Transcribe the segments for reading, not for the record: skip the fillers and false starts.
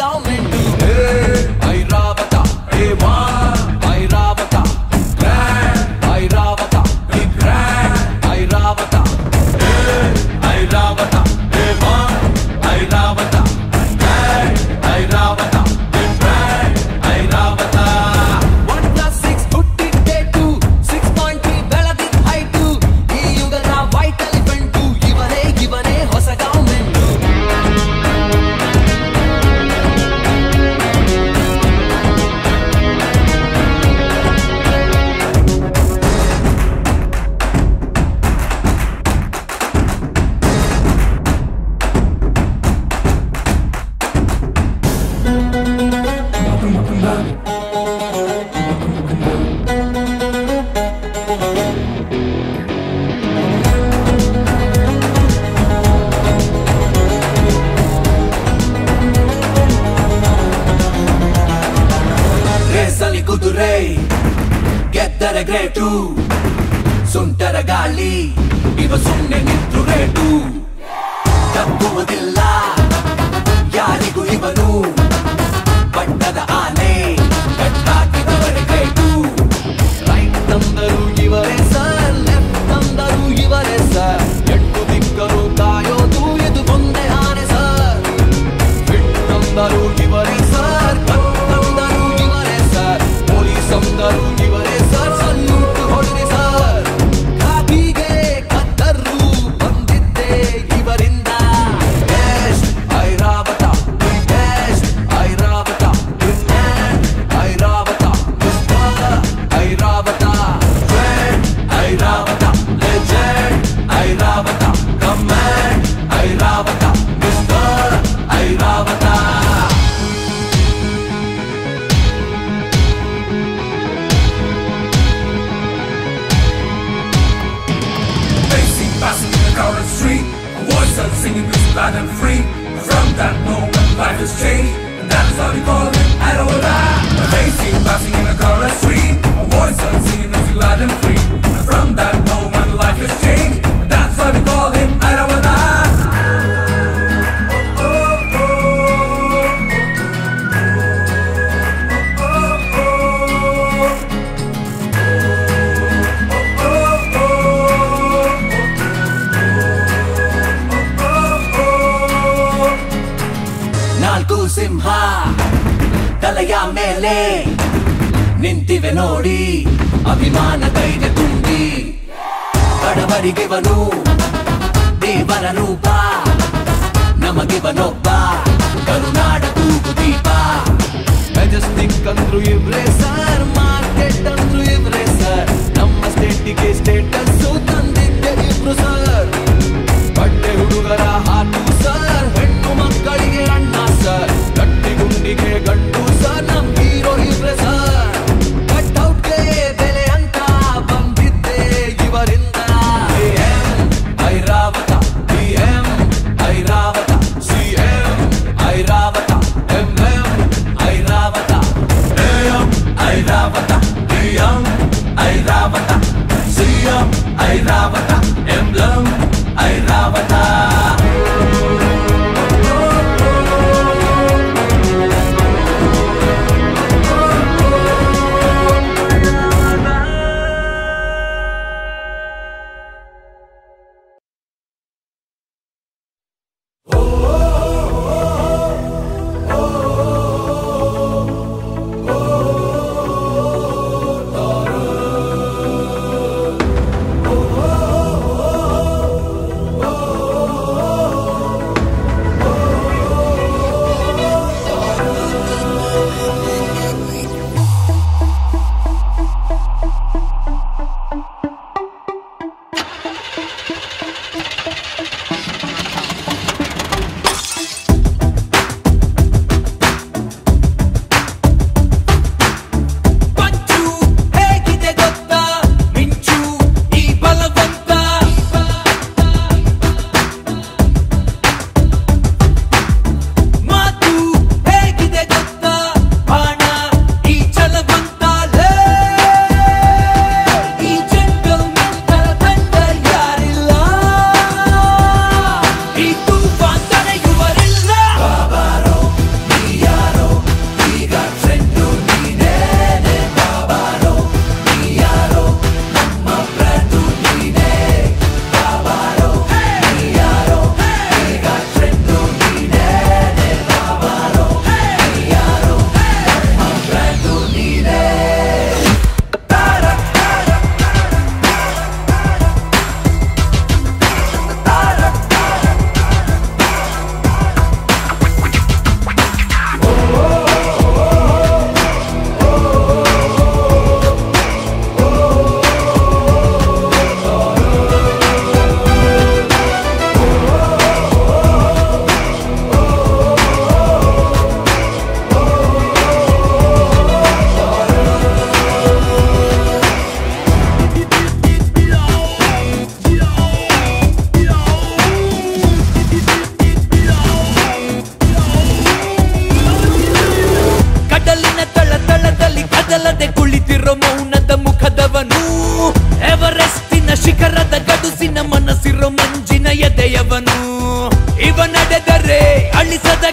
गाँव में ಗೆದ್ದರ ಗ್ರೇಟು ಸುಂಟರ ಗಾಳಿ ಇವ ಸುಮ್ಮನೆ ನಿಂತು ರೇಟು ತಪ್ಪುವುದಿಲ್ಲ ಯಾರಿಗೂ ಇವನು ಪಟ್ಟದ ಆನೆ ಕಟ್ಟಾಕಿದವರ ಗ್ರೇಟು ರೈಟ್ ತಂದರು ಇವರೇ ಸರ್ ಲೆಫ್ಟ್ ತಂದರು ಇವರೇ ಸರ್ ಎಂಟು ದಿಕ್ಕರು ಕಾಯೋದು ಇದು ಒಂದೇ ಆನೆ ಸರ್ ಬಿಟ್ಟು ತಂದರು ಇವರೇ ಸರ್ ತಂದರು ಇವರೇ ಸರ್ ಪೊಲೀಸ್ ತಂದರು ಇವರೇ ಸರ್ ಸಲ್ಯೂಟ್ ಹೊಡೆದೆ ಸರ್ ಕಾಪಿಗೆ ಕತ್ತರು ಬಂದಿದ್ದೆ ಇವರಿಂದ Airavata Airavata Airavata Airavata Airavata legend Airavata command Airavata mister Airavata singing music loud and free. From that moment life has changed, and that is how we call it Ayravatha. Racing, passing in a car at street, a voice on singing music loud and free. From that moment life has changed, and that's why we call him Ayravatha. ಸಿಂಹ ತಲೆಯ ಮೇಲೆ ನಿಂತಿವೆ ನೋಡಿ ಅಭಿಮಾನ ಧೈರ್ಯ ತುಂಬಿ ಬಡವರಿಗಿವನು ದೇವರ ರೂಪ ನಮಗಿವನೊಬ್ಬ ಕರುನಾಡ ಕೂಗು ದೀಪ ಮೆಜೆಸ್ಟಿಕ್ ಅಂದ್ರು ಇವ್ರೆ ಸರ್ ಮಾರ್ಕೆಟ್ ಅಂದ್ರು ಇವ್ರೆ ಸರ್ ನಮ್ಮ ಸ್ಟೇಟಿಗೆ ಸ್ಟೇಟಸ್ಸು ತಂದಿದ್ದೆ ಇವ್ರು ಸರ್ ಬಟ್ಟೆ ಹುಡುಗರ ಹಾಲು ಸರ್ ಹೆಣ್ಣು ಮಕ್ಕಳಿಗೆ ಅಣ್ಣ ಸರ್ ಗಟ್ಟಿ ಗುಂಡಿಗೆ ಗಟ್ಟು ಸರ್ ನಮ್ ಹೀರೋ ಇವ್ರೆ ಸರ್ ಕಟ್ಔಟ್ಗೆ ಬೆಲೆ ಅಂತ ಬಂದಿದ್ದೆ ಇವರಿಂದ M Airavata M Airavata CM Airavata M M Airavata M Airavata M Airavata CM Airavata guerre, Arli Santa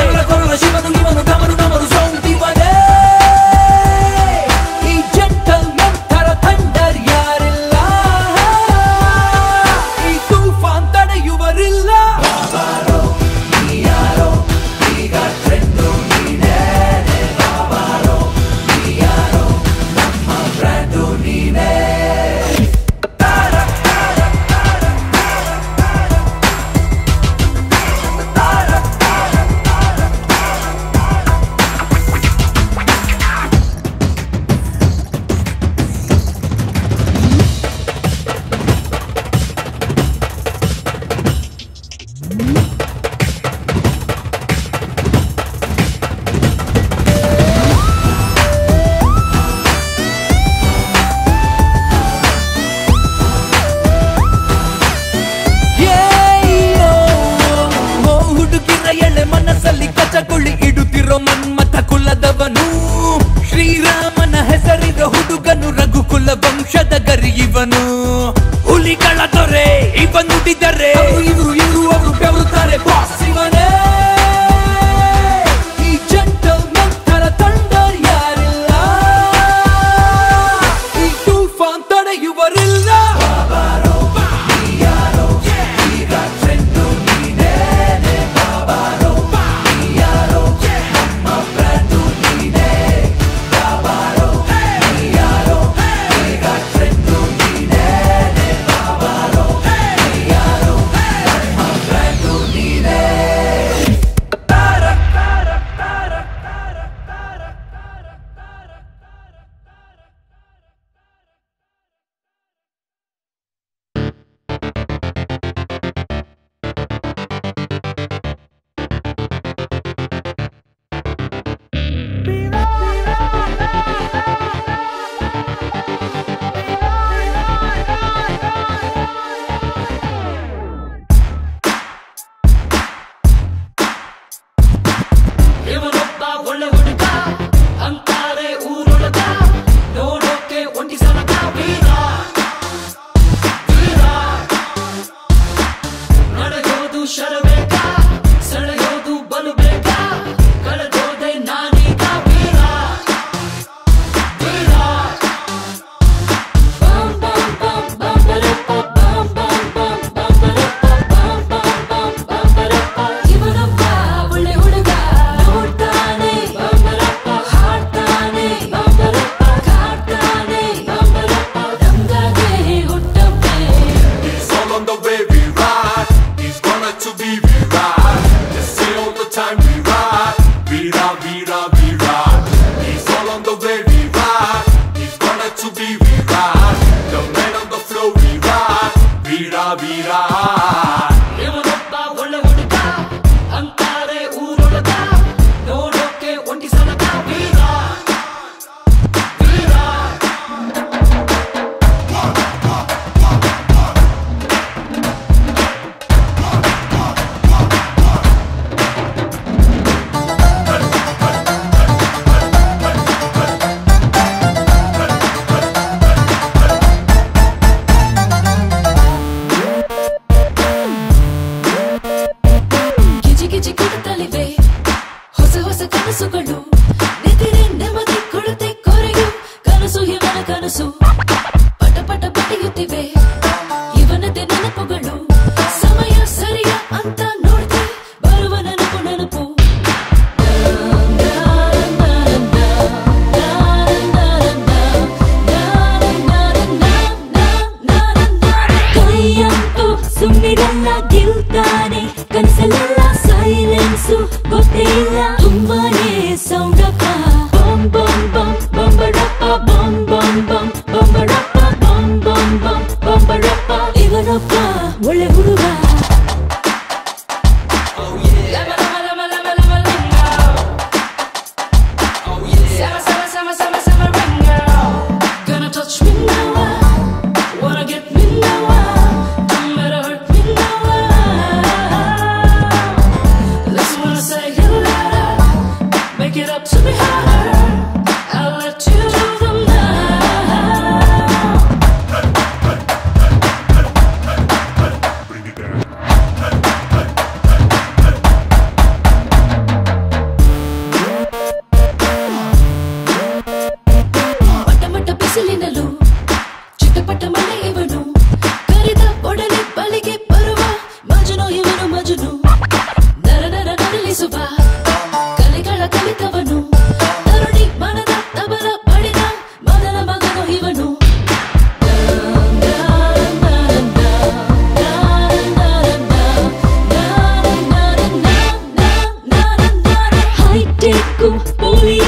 Habla con la Shiva, no Lima, no Tama, no Tama, no son divane. Y gentleman, Tara Thunder, Yarilla. Y tu Fantana, Yuvarilla. Babaro, Niyaro, Niga, Trendu, Ninene. Babaro, Niyaro, Namma, Brandu, Ninene. ಶ್ರೀರಾಮನ ಹೆಸರಿದ ಹುಡುಗನು ರಘುಕುಲ ವಂಶದ ಗರಿ ಇವನು ಹುಲಿಗಳ ದೊರೆ ಇವ ನುಡಿದರೆ ಇವರು ಇವರು ಅವರು ಬೆವರುತ್ತಾರೆ ಬಾಸ್ ಇವನೇ ಈ ಜಂಟಲ್ಮನ್ ತರ ತಂಡರ್ ಯಾರಿಲ್ಲ ಈ ಟೂಫಾನ್ ತಡೆಯುವರಿಲ್ಲ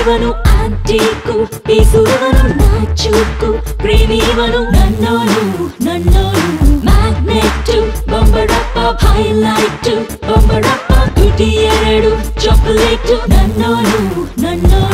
ಇವನು ಆಂಟಿಗೂ ಈಸುವನು ನಾಚುಕು ಪ್ರೇಮಿವನು ನನ್ನೋನು ನನ್ನೋನು ಮ್ಯಾಗ್ನೆಟ್ ಬೊಂಬಡಪ್ಪ ಹೈಲೈಟ್ ಬೊಂಬಡಪ್ಪ ಗುಟಿ ಎರಡು ಚಾಕೊಲೇಟ್ ನನ್ನೋನು ನನ್ನೋನು.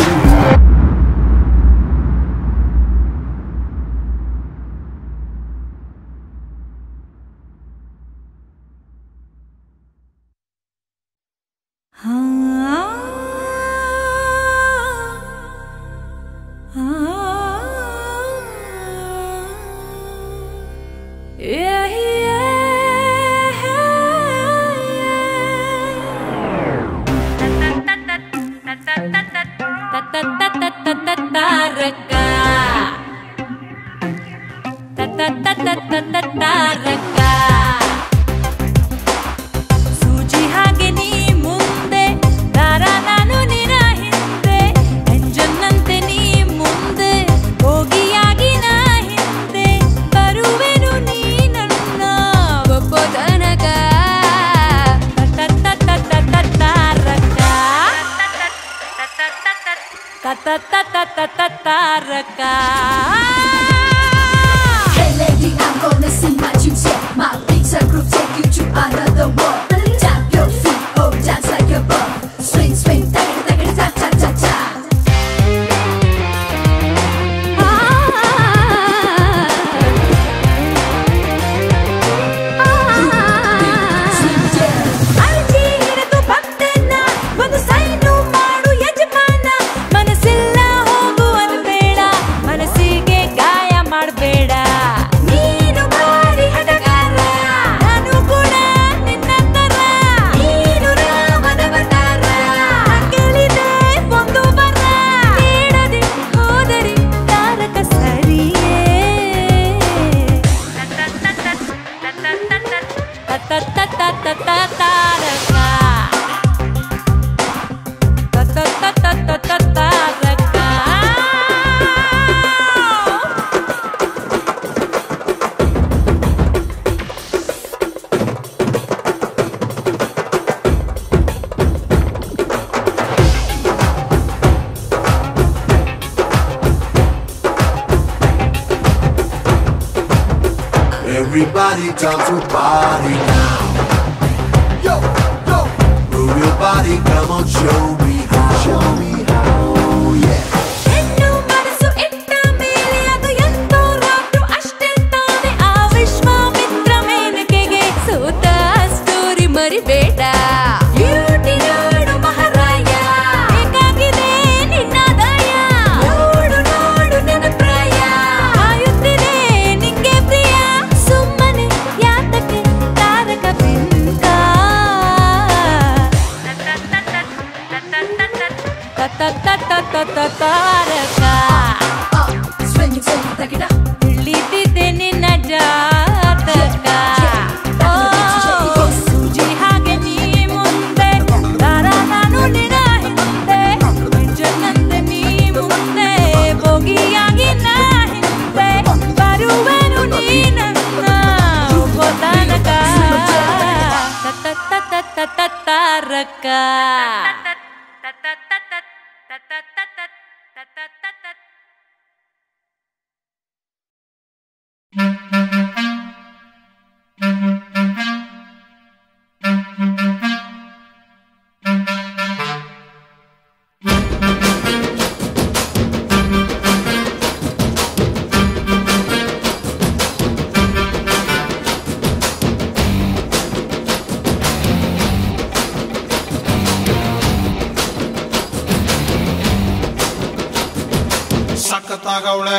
ಅವಳೆ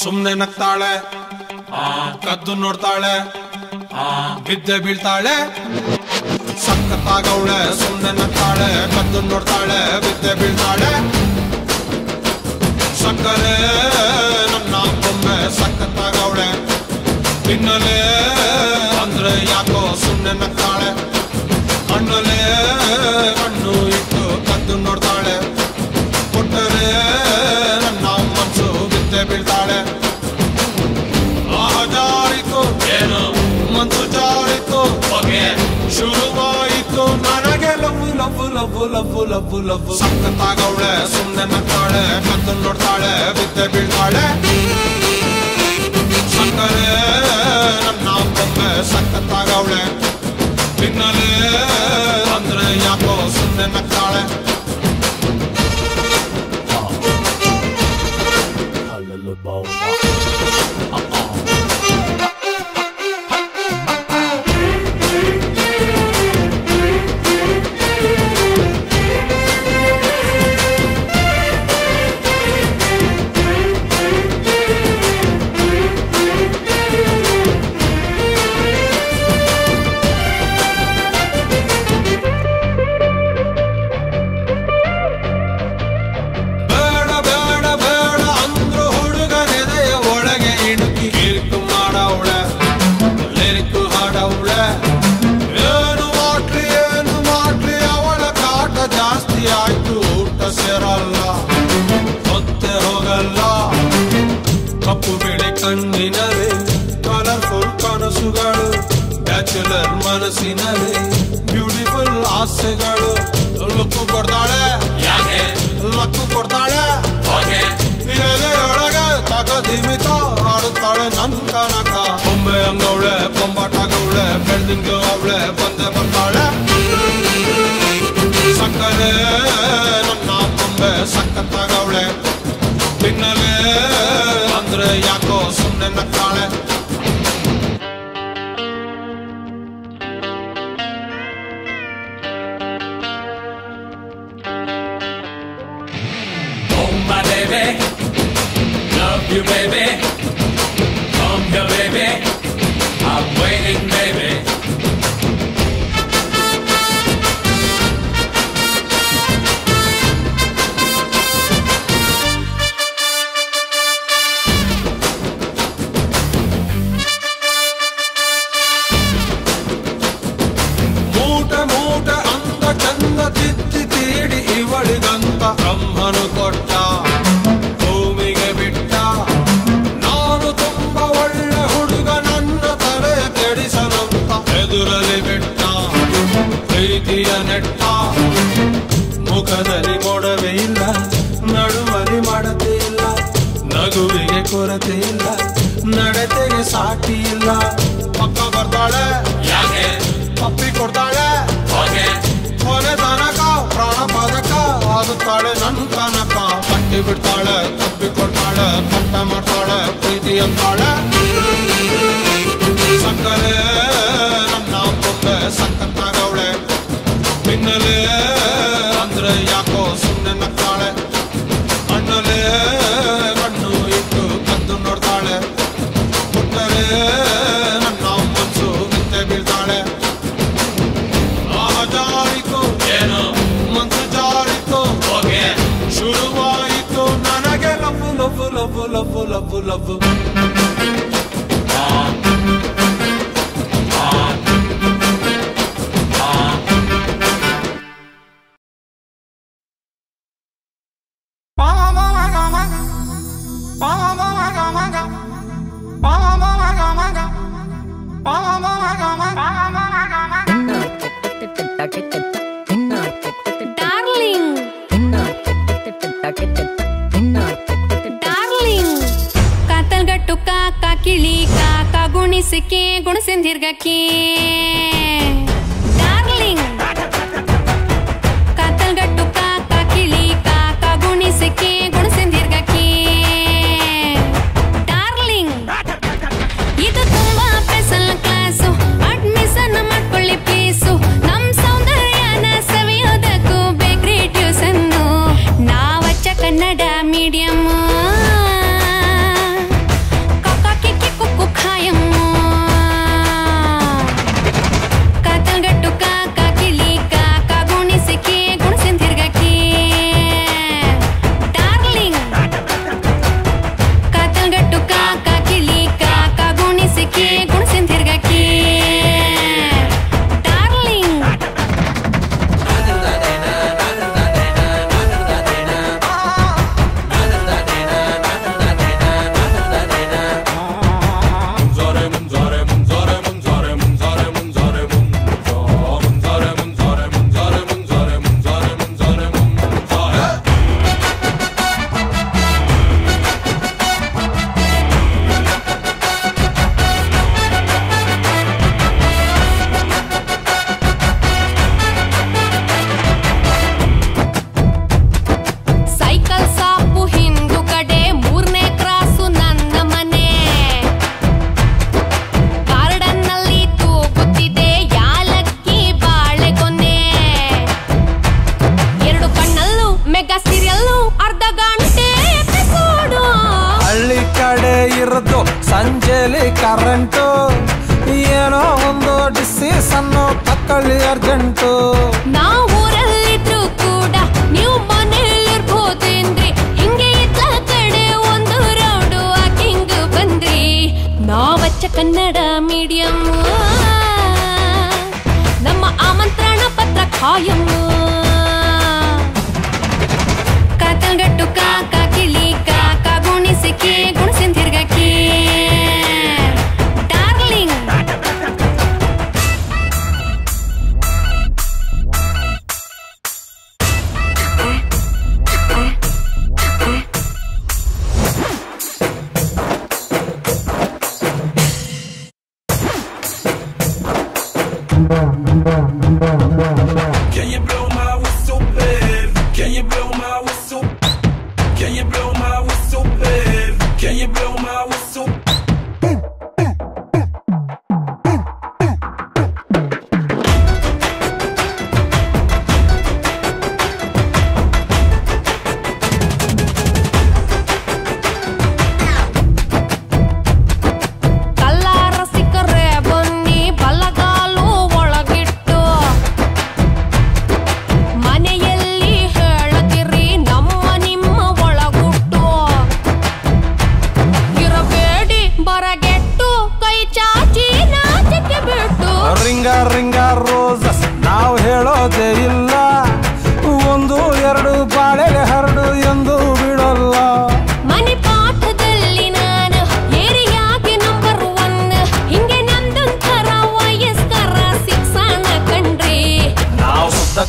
ಸುಮ್ನೆ ನಗ್ತಾಳೆ, ಕದ್ದು ನೋಡ್ತಾಳೆ, ಬಿದ್ದೆ ಬೀಳ್ತಾಳೆ. ಸಕ್ಕತ್ತಾಗವಳೆ, ಸುಮ್ನೆ ನಗ್ತಾಳೆ, ಕದ್ದು ನೋಡ್ತಾಳೆ, ಬಿದ್ದೆ ಬೀಳ್ತಾಳೆ. ಸಕ್ಕರೆ ನನ್ನ ಬೊಮ್ಮೆ ಸಕ್ಕತ್ತಾಗವಳೆ, ತಿನ್ನಲೇ ಅಂದ್ರೆ ಯಾಕೋ ಸುಮ್ನೆ ನಗ್ತಾಳೆ. ಹಣ್ಣಲೇ ಹಣ್ಣು ಇಟ್ಟು ಕದ್ದು ನೋಡ್ತಾಳೆ, ಕೊಟ್ಟರೆ ಬೀಳ್ತಾಳೆ. ಆಹಾರಿತು ಏನು ಮನ್ಸು ಜಾರಿತು, ಶುರುವಾಯಿತು ನನಗೆ love love love full of full of full of full beautiful ಆಸೆಗಳು ಲಕ್ಕು ಕೊಡ್ತಾಳೆ ಯಾಕೆ ಲಕ್ಕು ಕೊಡ್ತಾಳೆ ಹೋಗೆ ಇರಲೊಳಗೆ ತಾಕದಿವಿತ ಆಡುತ್ತಾಳೆ ನನ್ನ ಕನಕ ಬೊಂಬೆ ಅಂಗವಳೆ ಬೊಂಬಾಟಗವಳೆ ಬೆಳ್ದಿಂಗ ಅವಳೆ ಬಂದೆ ಬರ್ತಾಳೆ ಸಕ್ಕರೆ ನನ್ನ ಬೊಂಬೆ ಸಕ್ಕತ್ತಾಗವಳೆ ಬಿನ್ನಲೆ ಅಂದ್ರೆ ಯಾಕೋ ಸುಮ್ಮನೆ ನಕ್ಕಾಳೆ baby, love you baby, come here baby, I'm waiting baby. Moota moota anda chanda titti tedi ivaliganta brahmanu kotta. ಮುಖದಲ್ಲಿ ಕೊಡವೇ ಇಲ್ಲ, ನಡುವರಿ ಮಾಡತೇ ಇಲ್ಲ, ನಗುವಿಗೆ ಕೊರತೆ ಇಲ್ಲ, ನಡತೆಗೆ ಸಾಟಿ ಇಲ್ಲ. ಪಕ್ಕ ಬರ್ತಾಳೆ ಯಾಕೆ ಪಪ್ಪಿ ಕೊಡ್ತಾಳೆ ಕೊನೆ ತನಕ ಪ್ರಾಣ ಪದಕ ಆಗುತ್ತಾಳೆ ನನ್ನ ತನಕ. ಪಟ್ಟಿ ಬಿಡ್ತಾಳೆ ತಪ್ಪಿ ಕೊಡ್ತಾಳೆ ಪಟ್ಟ ಮಾಡ್ತಾಳೆ ಪ್ರೀತಿ ಅಂತಾಳೆ ಸಕ್ಕರೆ ನನ್ನ ಕೊಬ್ಬೆ ಸಕ್ಕತ್ತಾಗವಳೆ ಬಿನ್ನಲೆ ಅಂದ್ರೆ ಯಾಕೋ ಸುಮ್ಮನೆ ನಕ್ಕಾಳೆ ಅಣ್ಣಲೆ ಕಣ್ಣು ಇಟ್ಟು ಕದ್ದು ನೋಡ್ತಾಳೆ ಹುಟ್ಟರೆ ನನ್ನ ಮನಸ್ಸು ನಿಂತೆ ಬೀಳ್ತಾಳೆ ಆಹ ಜಾರಿತು ಏನು ಮನಸ್ಸು ಜಾರಿತು ಹೋಗೆ ಶುರುವಾಯಿತು ನನಗೆ ಲಬ್ಬು ಲಬ್ಬು ಲಬ್ಬು ಲಬ್ಬು ಲಬ್ಬು ಲಬ್ಬು ಗುಣಸಿಂದಿರ್ಗಕ್ಕೆ ಡಾರ್ಲಿಂಗ್ ಕಾತಲ್ಗಟ್ಟು ಕಾಕ ಕಿಳಿ ಕಾಕ ಗುಣಿಸಿಕೆ ಗುಣಸಿಂದಿರ್ಗಕ್ಕೆ ಡಾರ್ಲಿಂಗ್ ಇದು ತುಂಬಾ ಸ್ಪೆಷಲ್ ಕ್ಲಾಸು ಅಡ್ಮಿಷನ್ ಮಾಡ್ಕೊಳ್ಳಿ ಪ್ಲೀಸು ನಮ್ ಸೌಂದರ್ಯನ ಸವಿಯೋದಕ್ಕೂ ಬೇಕ್ರಿ ಟ್ಯೂಷನ್ ನಾವಚ್ಚ ಕನ್ನಡ ಮೀಡಿಯಂ ಕಾಯಂ. ಸಂಜೆಲಿ ಕರೆಂಟು ಏನೋ ಒಂದು ಡಿಸೀಸನ್ ತಕ್ಕಳ್ಳಿ ಅರ್ಜೆಂಟು. ನಾವು ಊರಲ್ಲಿದ್ರು ಕೂಡ ನೀವು ಮನೆಯಲ್ಲಿರ್ಬೋದೇನ್ರಿ, ಹಿಂಗೆ ಇದ್ದ ಕಡೆ ಒಂದು ರೌಂಡು ವಾಕಿಂಗ್ ಬಂದ್ರಿ. ನಾವಚ್ಚ ಕನ್ನಡ ಮೀಡಿಯಂ, ನಮ್ಮ ಆಮಂತ್ರಣ ಪತ್ರ ಖಾಯಂ. ಕಾತಲ್ಗಟ್ಟು ಕಾಕ ಕಿಳಿ ಕಾಕ ಗುಣಿಸಿಕೆ ಗುಣಸಿಂಧಿರ್ಗಕ್ಕೆ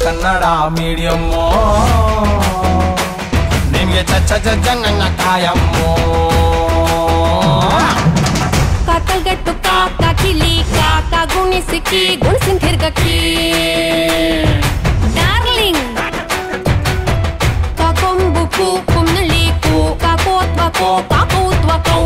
ಕನ್ನಡ ಮೀಡಿಯಮ್ಮೋ ನಿಮ್ಗೆ ಚಚ್ಚ ಚಂಗಣ್ಣ ಕಾಯಮ್ಮೋ. ಕಾಕಲ್ಗಟ್ಟು ಕಾಕ ಕಿಲಿ ಕಾಕ ಗುಣಿಸಿಕ್ಕಿ ಗುಣಸಿಂಧಿರ್ಗಕ್ಕಿ ಡಾರ್ಲಿಂಗ್ ಕಾಕೊಂಬು ಕೂ ಕುಮ್ನಳ್ಳಿ ಕೂ ಕಾಕೋತ್ವ ಕೋ ಕಾಕೋತ್ವ ಕೌ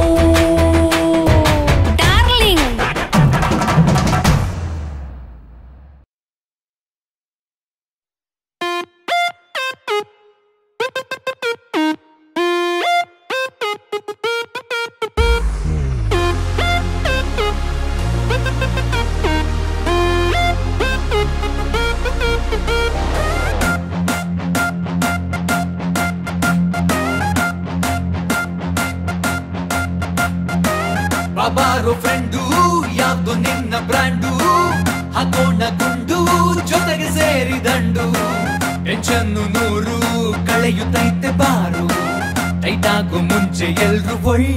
play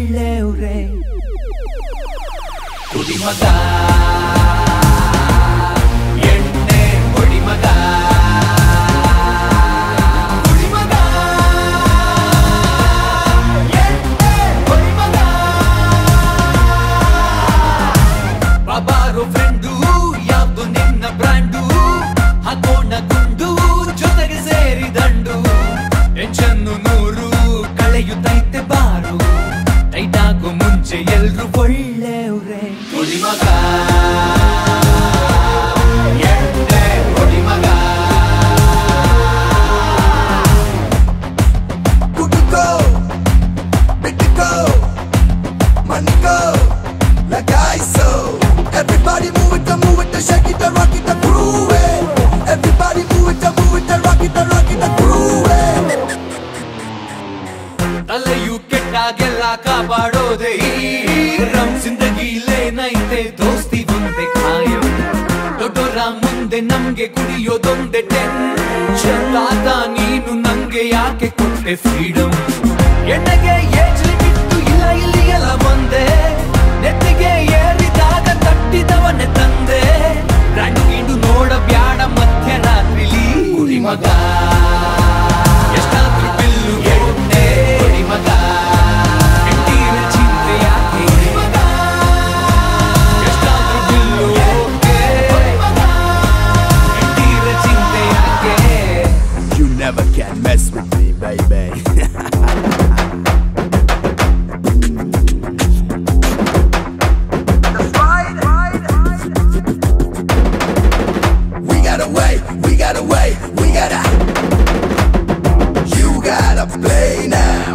now.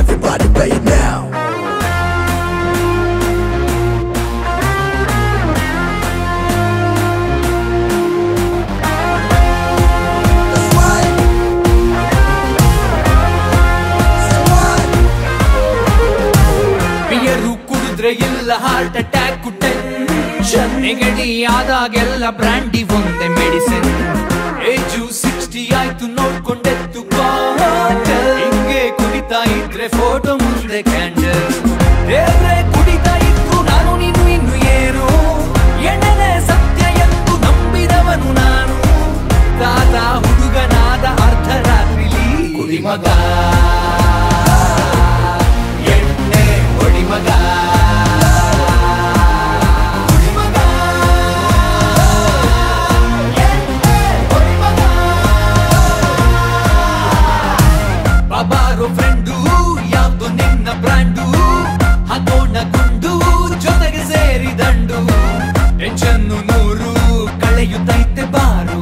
Everybody play it now. ಇಲ್ಲ ಹಾರ್ಟ್ ಅಟ್ಯಾಕ್ ನೆಗಡಿ ಆದಾಗೆಲ್ಲ ಬ್ರಾಂಡಿ ಒಂದೇ ಮೆಡಿಸಿನ್. ಏಜು 60 ಆಯ್ತು ನೋಡ್ಕೊಂಡೆತ್ತು ಹಿಂಗೆ ಕುಡಿತಾ ಇದ್ರೆ ಫೋಟೋ ಮುಂದೆ ಕ್ಯಾಂಡಲ್. ದೇವ್ರೆ ಕುಡಿತಾ ಇತ್ತು ನಾನು ನೀನು ಇನ್ನು ಏನು ಎಣ್ಣೆನೆ ಸತ್ಯ ಎಂದು ನಂಬಿದವನು ನಾನು. ತಾತ ಹುಡುಗನಾದ ಅರ್ಧರಾತ್ರಿಲಿ ಕುಡಿಮಗ ಬಾಬಾರೋ ಫ್ರೆಂಡು ಯಾವ್ದು ನಿನ್ನ ಬ್ರಾಂಡು ಹಗೋಣ ಗುಂಡು ಜೊತೆಗೆ ಸೇರಿದಂಡು ಹೆಚ್ಚನ್ನು 100 ಕಳೆಯುತ್ತೈತೆ ಬಾರು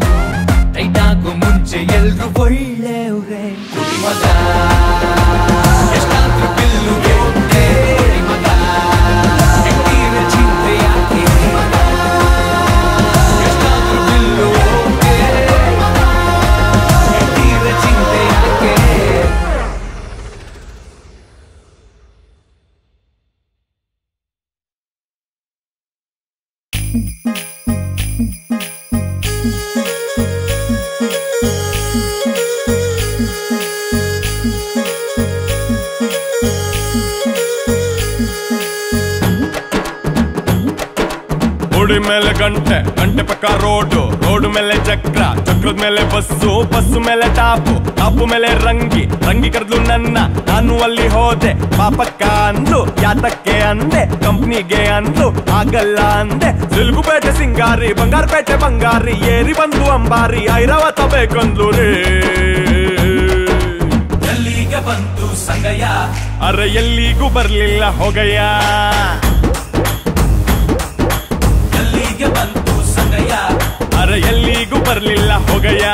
ಟೈಟಾಗೋ ಮುಂಚೆ ಎಲ್ರು ಒಳ್ಳೆಯವ್ರೆ ಮಗ. ಎಷ್ಟಾದ್ರೂ ಬಿಲ್ಲು ಗೆದ್ದೆ ಮಗ ಚಿಂತೆ ಯಾಕೆ ಮಗ. ಎಷ್ಟಾದ್ರೂ ಬಿಲ್ಲು ಮಗ ಚಿಂತೆ ಯಾಕೆ. ರೋಡ್ ಮೇಲೆ ಗಂಟೆ ಗಂಟೆ ಪಕ್ಕ ರೋಡು, ರೋಡ್ ಮೇಲೆ ಚಕ್ರ ಚಕ್ರದ ಮೇಲೆ ಬಸ್ಸು, ಬಸ್ಸು ಮೇಲೆ ಟಾಪು ಟಾಪು ಮೇಲೆ ರಂಗಿ ರಂಗಿ ಕರೆದ್ಲು ನನ್ನ. ನಾನು ಅಲ್ಲಿ ಹೋದೆ ಪಾಪಕ್ಕ ಅಂದು, ಯಾತಕ್ಕೆ ಅಂದೆ ಕಂಪ್ನಿಗೆ ಅಂದು, ಆಗಲ್ಲ ಅಂದೆ. ಸಿಲ್ಗುಪೇಟೆ ಸಿಂಗಾರಿ ಬಂಗಾರಪೇಟೆ ಬಂಗಾರಿ ಏರಿ ಬಂದು ಅಂಬಾರಿ ಐರಾವತ ಬೇಕಂದ್ಲು ರೇ. ಎಲ್ಲಿಗೆ ಬಂತು ಸಂಗಯ್ಯ ಅರೆ ಎಲ್ಲಿಗೂ ಬರ್ಲಿಲ್ಲ ಹೋಗಯ್ಯ. ಬಂತು ಸಂಗಯ್ಯ ಅರೆ ಎಲ್ಲಿಗೂ ಬರ್ಲಿಲ್ಲ ಹೋಗಯ್ಯ.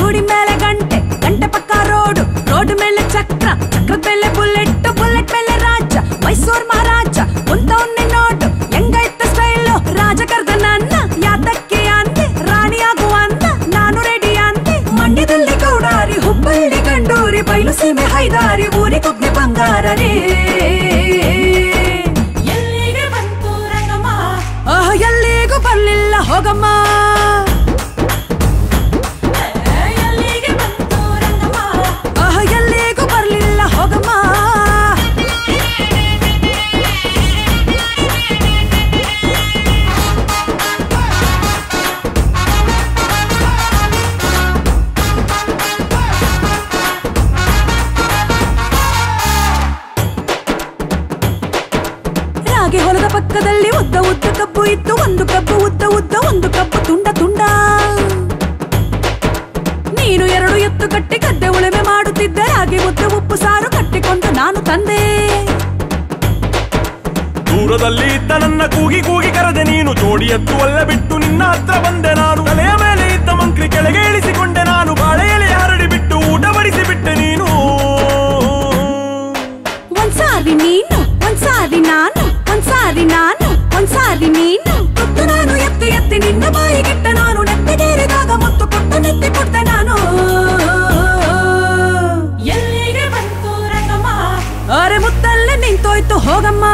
ಗುಡಿ ಮೇಲೆ ಗಂಟೆ ಗಂಟೆ ಪಕ್ಕ ರೋಡು, ರೋಡ್ ಮೇಲೆ ಚಕ್ರ ಚಕ್ರದ ಮೇಲೆ ಬುಲೆಟ್ ಬುಲೆಟ್ ಮೇಲೆ ರಾಜ ಮೈಸೂರು ಮಹಾರಾಜ ಮುಂದವನ್ನೇ ನೋಡು ಹೆಂಗೈತ ಸ್ಟೈಲು. ರಾಜ ಕರ್ದ ನನ್ನ ಯಾತಕ್ಕೆ ಅಂದೆ ರಾಣಿಯಾಗುವ ಅಂತ ನಾನು ರೆಡಿ ಅಂದೆ. ಮಂಡ್ಯದಲ್ಲಿ ಗೌಡಾರಿ ಹುಬ್ಬಳ್ಳಿ ಗಂಡೂರಿ ಬಯಲು ಸೀಮೆ ಹೈದಾರಿ ಊರಿ ಕುಗ್ನೆ ಬಂಗಾರರೇ. ಎಲ್ಲಿಗೆ ಬಂತು ರಂಗಮ್ಮ ಎಲ್ಲಿಗೂ ಬರ್ಲಿಲ್ಲ ಹೋಗಮ್ಮ. ಎಲ್ಲಿಗೆ ಬಂತು ರಂಗಮ್ಮ ಎಲ್ಲಿಗೂ ಬರ್ಲಿಲ್ಲ ಹೋಗಮ್ಮ. ಪಕ್ಕದಲ್ಲಿ ಉದ್ದ ಉದ್ದ ಕಬ್ಬು ಇತ್ತು, ಒಂದು ಕಬ್ಬು ಉದ್ದ ಉದ್ದ ಒಂದು ಕಬ್ಬು ತುಂಡ ತುಂಡ. ನೀನು ಎರಡು ಎತ್ತು ಕಟ್ಟಿ ಗದ್ದೆ ಉಳುಮೆ ಮಾಡುತ್ತಿದ್ದೆ, ಹಾಗೆ ಮುದ್ದೆ ಉಪ್ಪು ಸಾರು ಕಟ್ಟಿಕೊಂಡು ನಾನು ತಂದೆ. ದೂರದಲ್ಲಿ ಇದ್ದ ನನ್ನ ಕೂಗಿ ಕೂಗಿ ಕರೆದೆ ನೀನು, ಜೋಡಿ ಎತ್ತು ಒಲ್ಲ ಬಿಟ್ಟು ನಿನ್ನ ಹತ್ರ ಬಂದೆ ನಾನು. ತಲೆಯ ಮೇಲೆ ಇದ್ದ ಮಂಕ್ರಿ ಕೆಳಗೆ ಇಳಿಸಿಕೊಂಡೆ ನಾನು, ಬಾಳೆಯಲ್ಲಿ ಹರಡಿ ಬಿಟ್ಟು ಊಟ ಬಡಿಸಿ ಬಿಟ್ಟೆ ನೀನು. ಒಂದ್ಸಾರಿ ನೀನು ಒಂದ್ಸಾರಿ ನಾನು ಒಂದ್ಸಾರಿ ನಾನು ಒಂದ್ಸಾರಿ ನೀನು ಕೊಟ್ಟು ನಾನು ಎತ್ತಿ ಎತ್ತಿ ನಿನ್ನ ಬಾಯಿಗಿಟ್ಟ ನಾನು. ನೆತ್ತಿಗೇರಿದಾಗ ಮತ್ತು ಕೊಟ್ಟು ನೆತ್ತಿ ಕೊಟ್ಟ ನಾನು. ಎಲ್ಲಿಗೆ ಬಂತು ರಂಗಮ್ಮ ಅರೆ ಮುತ್ತಲ್ಲೇ ನಿಂತೋಯ್ತು ಹೋಗಮ್ಮ.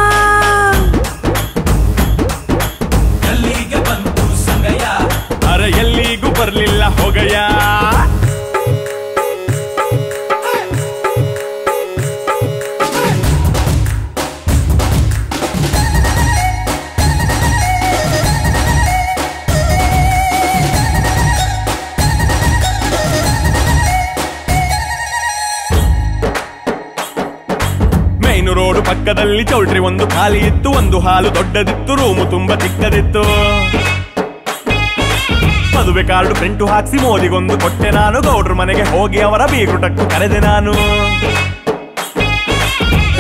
ಎಲ್ಲಿಗೆ ಬಂತು ಸಂಗಯ್ಯ ಅರೆ ಎಲ್ಲಿಗೂ ಬರ್ಲಿಲ್ಲ ಹೋಗಯ್ಯ. ರೋಡು ಪಕ್ಕದಲ್ಲಿ ಚೌಟ್ರಿ ಒಂದು ಖಾಲಿ ಇತ್ತು, ಒಂದು ಹಾಲು ದೊಡ್ಡದಿತ್ತು, ರೂಮು ತುಂಬಾ ಚಿಕ್ಕದಿತ್ತು. ಮದುವೆ ಕಾರ್ಡು ಪ್ರಿಂಟು ಹಾಕಿಸಿ ಮೋದಿಗೊಂದು ಕೊಟ್ಟೆ ನಾನು. ಗೌಡ್ರ ಮನೆಗೆ ಹೋಗಿ ಅವರ ಬೀಗುಟಕ್ಕೂ ಕರೆದೆ ನಾನು.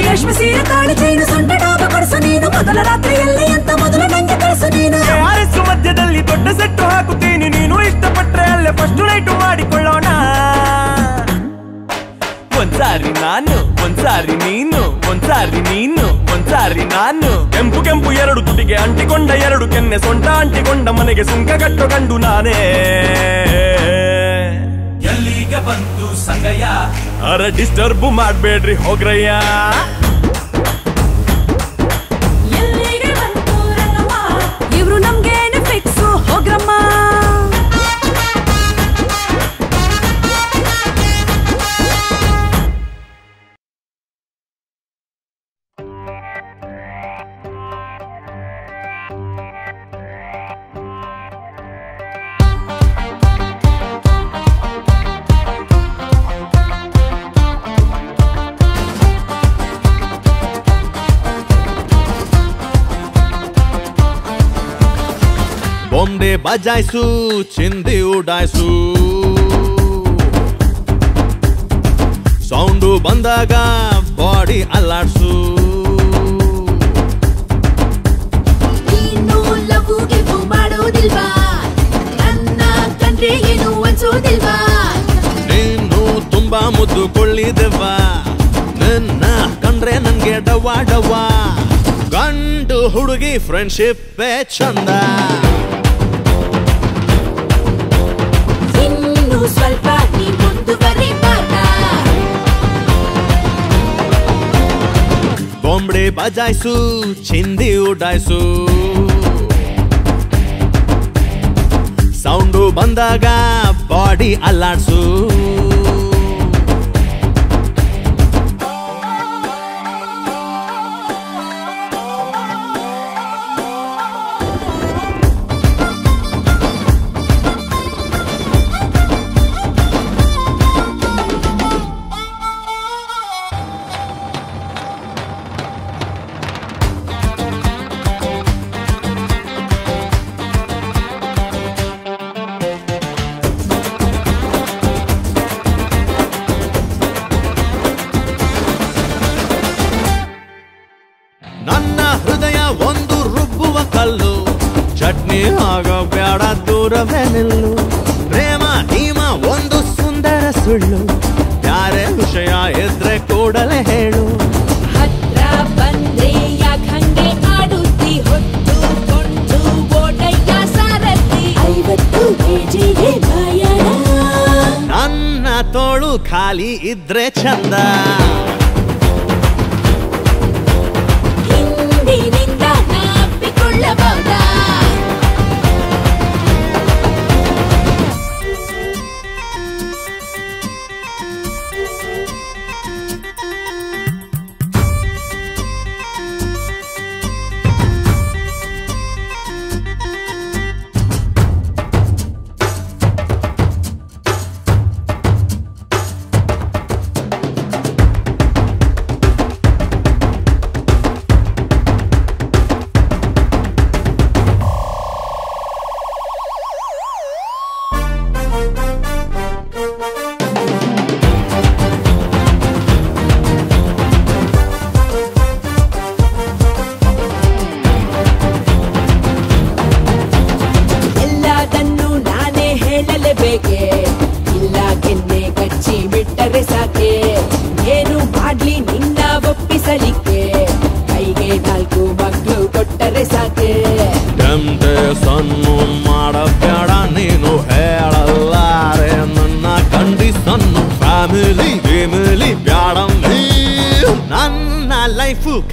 ರೇಷ್ಮೆ ಸೀರೆ ತಾಳಿ ಚೈನು ಸೊಂಟ ಡಾಬ ಕಳಿಸು ನೀನು, ಮೊದಲ ರಾತ್ರಿಯಲ್ಲಿ ಅಂತ ಮೊದಲ ನಂಗೆ ಕಳಿಸು ನೀನು. ಯಾರಿಸು ಮಧ್ಯದಲ್ಲಿ ದೊಡ್ಡ ಸೆಟ್ಟು ಹಾಕುತ್ತೀನಿ ನೀನು, ಇಷ್ಟಪಟ್ಟರೆ ಅಲ್ಲೇ ಫಸ್ಟ್ ನೈಟು ಮಾಡಿಕೊಳ್ಳೋಣ. ಒಂದ್ಸಾರಿ ನಾನು ಒಂದ್ಸಾರಿ ನೀನು ಒಂದ್ಸಾರಿ ನೀನು ಒಂದ್ಸಾರಿ ನಾನು. ಕೆಂಪು ಕೆಂಪು ಎರಡು ತುಟಿಗೆ ಅಂಟಿಕೊಂಡ ಎರಡು ಕೆನ್ನೆ ಸೊಂಟ ಅಂಟಿಕೊಂಡ ಮನೆಗೆ ಸುಂಕ ಕಟ್ಟು ಕಂಡು ನಾನೇ. ಎಲ್ಲಿ ಈಗ ಬಂತು ಸಂಗಯ್ಯ. ಅರೆ ಡಿಸ್ಟರ್ಬ್ ಮಾಡಬೇಡ್ರಿ ಹೋಗ್ರಯ್ಯ. ಇವ್ರು ನಮ್ಗೆ ಫಿಕ್ಸ್ ಹೋಗ್ರಮ್ಮ. बॉम्बे बजाइसू चिंदी उड़ाइसू साउंड बंदाग बॉडी अलाडसू नीनु लवुगे बू माडोदिल्वा ನನ್ನ ತಂದೆಗೆ ನೋವನ್ಸೋದಿಲ್ವಾ ನೀನು ತುಂಬಾ ಮುದ್ದು ಕೊಳ್ಳಿದೆವಾ ನನ್ನ ಕಂಡ್ರೆ ನನಗೆ ಡವಾ ಡವಾ ಗಂಡು ಹುಡುಗಿ ಫ್ರೆಂಡ್ಶಿಪ್ ಚಂದ ಸ್ವಲ್ಪ ನೀ ಮುಂದುವರಿಬಾರ ಬೊಂಬೆ ಬಜಾಯಿಸು ಚಿಂದಿ ಉಡಾಯಿಸು ಸೌಂಡು ಬಂದಾಗ ಬಾಡಿ ಅಲ್ಲಾಡ್ಸು ಖಾಲಿ ಇದ್ರೆ ಚಂದ ಹಿಂದಿನಿಂದ ನಾಪಿಕೊಳ್ಳಬಹುದ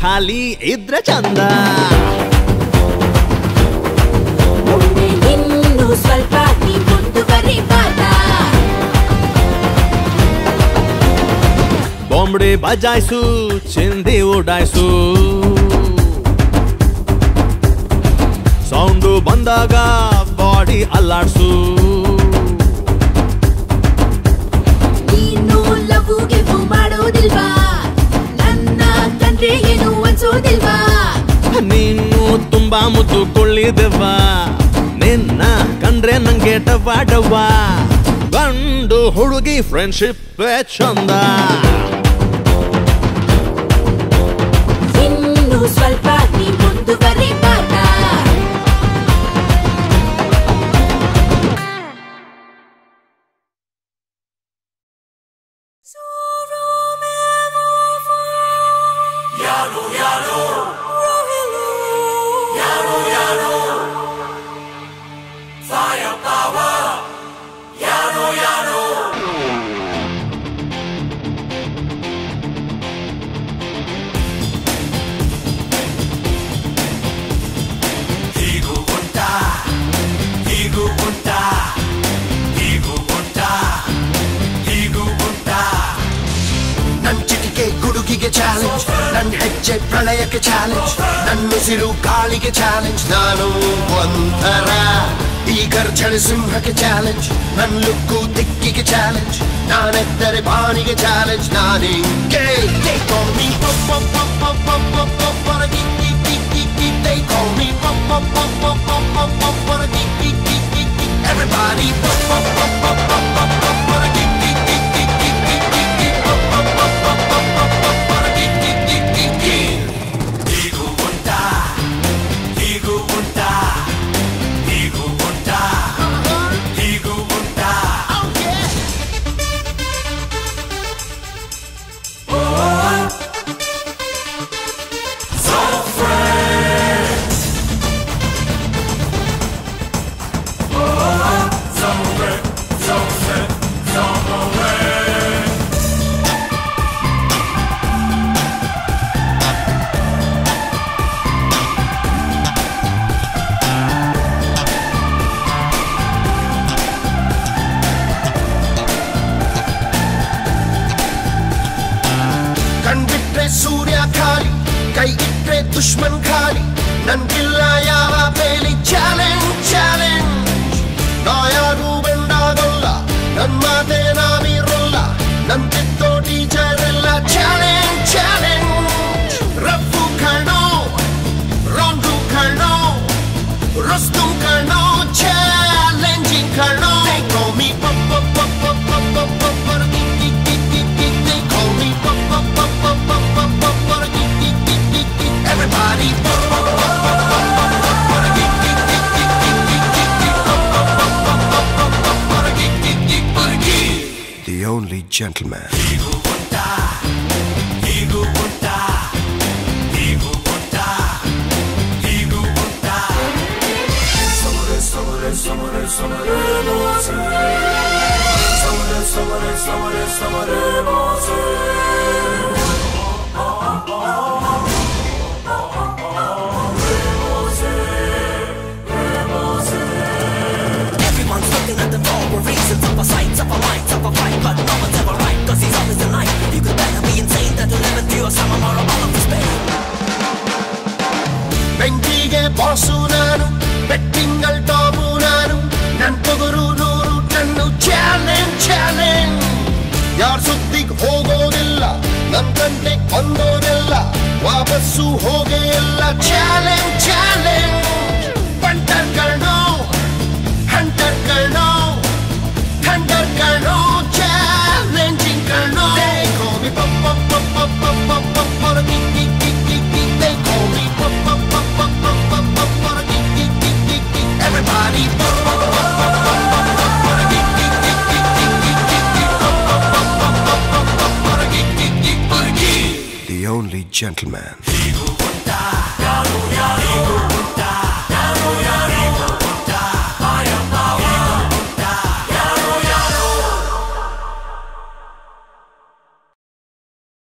ಖಾಲಿ ಇದ್ರೆ ಚಂದ ಇನ್ನು ಸ್ವಲ್ಪ ಮುಂದುವರಿಬಾರ ಬೊಂಬೆ ಬಜಾಯಿಸು ಚಿಂದಿ ಉಡಾಯಿಸು ಸೌಂಡು ಬಂದಾಗ ಬಾಡಿ ಅಲ್ಲಾಡ್ಸು ನೀನು ಲವ್‌ಗೆ ಬೂ ಮಾಡೋದಿಲ್ವಾ ಏನು ಅನ್ಸೋದಿಲ್ವಾ ನೀನು ತುಂಬಾ ಮುದ್ದು ಕೊಳ್ಳಿದೆವಾ ನಿನ್ನ ಕಂಡ್ರೆ ನಂಗೆ ಡವಾಡವಾ ಗಂಡು ಹುಡುಗಿ ಫ್ರೆಂಡ್ಶಿಪ್ ಚಂದ ಇನ್ನು ಸ್ವಲ್ಪ ನೀ ಮುಂದುವರಿಬಾರ Firepower, Yano Yano. के challenge, nan hecce pranaya के challenge, nan musilu kali के challenge, nanu vantara, igar chad simha के challenge, nan lukku dikki के challenge, nan ettare pani के challenge, nan inge they call me pop pop pop pop pop pop pop pop they call me pop pop pop pop pop pop pop pop everybody pop pop pop pop pop pop pop pop Surya खाली कई इतने दुश्मन खाली none गिल्ला यावा पेली challenge challenge नया रूबेंडा गोला नन माते नामी रोला नन चित्तो टीचर रोला चैलेंज चैलेंज रफू करनो रोंडू करनो रस्तू करनो चैलेंजिंग करनो they call me pop pop pop pop pop pop pop pop they call me pop pop pop pop pop everybody pop pop pop pop pop pop pop pop gig gig gig gig gig gig pop pop pop pop pop pop pop pop gig gig gig gig the only gentleman Higo Punta Higo Punta Somare Posunanu, bettingal tobunanu, nan poguru nooru nannu challenge challenge. Yaar suddig hogodilla, nan kante ondodilla, vapasu hogeyilla challenge challenge. Hunter karno, thunder karno, challenging karno. They call me pop pop pop pop pop pop pop pop they call me pop pop pop pop pop. Everybody pop pop pop pop pop pop pop pop gig gig gig gig gig pop pop pop pop pop pop pop pop gig gig gig gig the only gentleman.